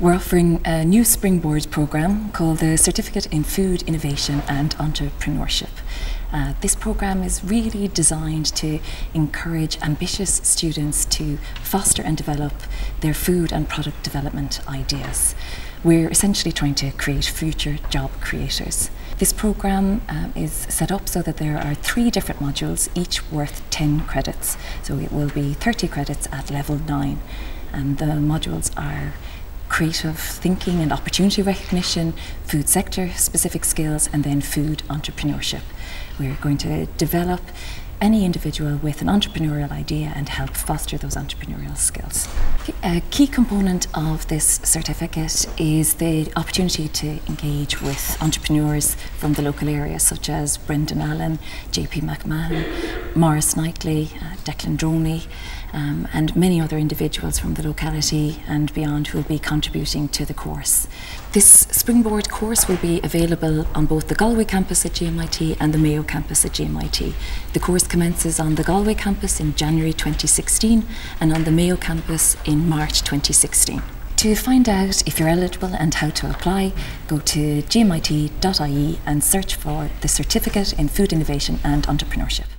We're offering a new Springboard programme called the Certificate in Food Innovation and Entrepreneurship. This programme is really designed to encourage ambitious students to foster and develop their food and product development ideas. We're essentially trying to create future job creators. This programme is set up so that there are 3 different modules, each worth 10 credits. So it will be 30 credits at level 9. And the modules are creative thinking and opportunity recognition, food sector specific skills, and then food entrepreneurship. We're going to develop any individual with an entrepreneurial idea and help foster those entrepreneurial skills. A key component of this certificate is the opportunity to engage with entrepreneurs from the local area, such as Brendan Allen, JP McMahon, Maurice Knightley, Declan Droney, and many other individuals from the locality and beyond who will be contributing to the course. This Springboard course will be available on both the Galway campus at GMIT and the Mayo campus at GMIT. The course commences on the Galway campus in January 2016 and on the Mayo campus in March 2016. To find out if you're eligible and how to apply, go to gmit.ie and search for the Certificate in Food Innovation and Entrepreneurship.